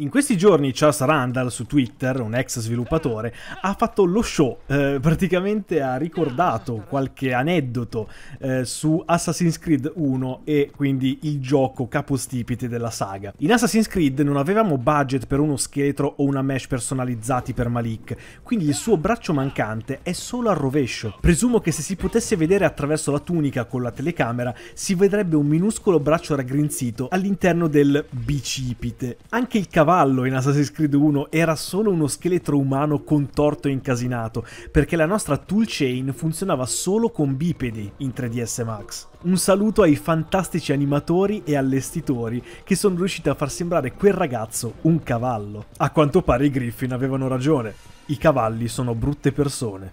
In questi giorni Charles Randall su Twitter, un ex sviluppatore, ha fatto lo show, praticamente ha ricordato qualche aneddoto su Assassin's Creed 1 e quindi il gioco capostipite della saga. In Assassin's Creed non avevamo budget per uno scheletro o una mesh personalizzati per Malik, quindi il suo braccio mancante è solo al rovescio. Presumo che se si potesse vedere attraverso la tunica con la telecamera si vedrebbe un minuscolo braccio raggrinzito all'interno del bicipite. Anche il cavallo in Assassin's Creed 1 era solo uno scheletro umano contorto e incasinato, perché la nostra toolchain funzionava solo con bipedi in 3ds Max. Un saluto ai fantastici animatori e allestitori che sono riusciti a far sembrare quel ragazzo un cavallo. A quanto pare i Griffin avevano ragione, i cavalli sono brutte persone.